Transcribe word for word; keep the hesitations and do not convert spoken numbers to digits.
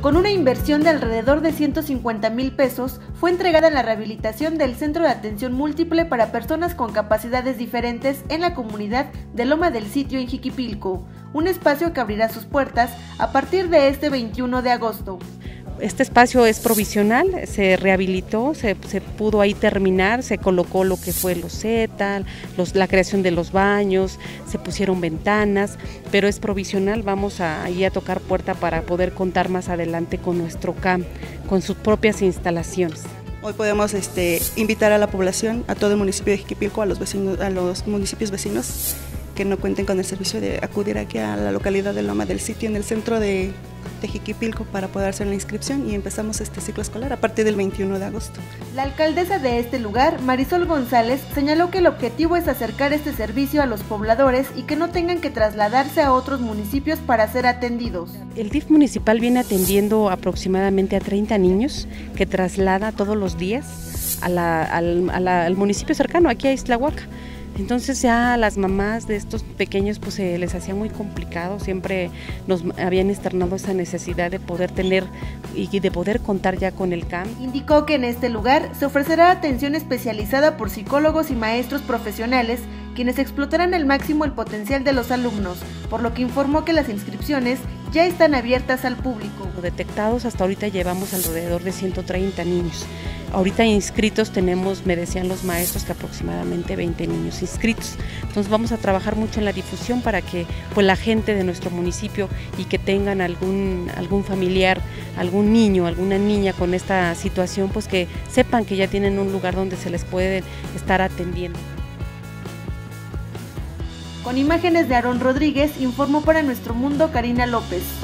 con una inversión de alrededor de ciento cincuenta mil pesos, fue entregada en la rehabilitación del Centro de Atención Múltiple para Personas con Capacidades Diferentes en la comunidad de Loma del Sitio en Jiquipilco, un espacio que abrirá sus puertas a partir de este veintiuno de agosto. Este espacio es provisional, se rehabilitó, se, se pudo ahí terminar, se colocó lo que fue los setas, los, la creación de los baños, se pusieron ventanas, pero es provisional, vamos ahí a tocar puerta para poder contar más adelante con nuestro C A M, con sus propias instalaciones. Hoy podemos este, invitar a la población, a todo el municipio de Jiquipilco, a los, vecinos, a los municipios vecinos que no cuenten con el servicio de acudir aquí a la localidad de Loma del Sitio, en el centro de... de Jiquipilco, para poder hacer la inscripción, y empezamos este ciclo escolar a partir del veintiuno de agosto. La alcaldesa de este lugar, Marisol González, señaló que el objetivo es acercar este servicio a los pobladores y que no tengan que trasladarse a otros municipios para ser atendidos. El D I F municipal viene atendiendo aproximadamente a treinta niños que traslada todos los días a la, al, a la, al municipio cercano, aquí a Isla Huaca. Entonces ya a las mamás de estos pequeños pues se les hacía muy complicado, siempre nos habían externado esa necesidad de poder tener y de poder contar ya con el C A M. Indicó que en este lugar se ofrecerá atención especializada por psicólogos y maestros profesionales, quienes explotarán al máximo el potencial de los alumnos, por lo que informó que las inscripciones ya están abiertas al público. Detectados hasta ahorita llevamos alrededor de ciento treinta niños. Ahorita inscritos tenemos, me decían los maestros, que aproximadamente veinte niños inscritos. Entonces vamos a trabajar mucho en la difusión para que pues, la gente de nuestro municipio y que tengan algún, algún familiar, algún niño, alguna niña con esta situación, pues que sepan que ya tienen un lugar donde se les puede estar atendiendo. Con imágenes de Aarón Rodríguez, informó para Nuestro Mundo Karina López.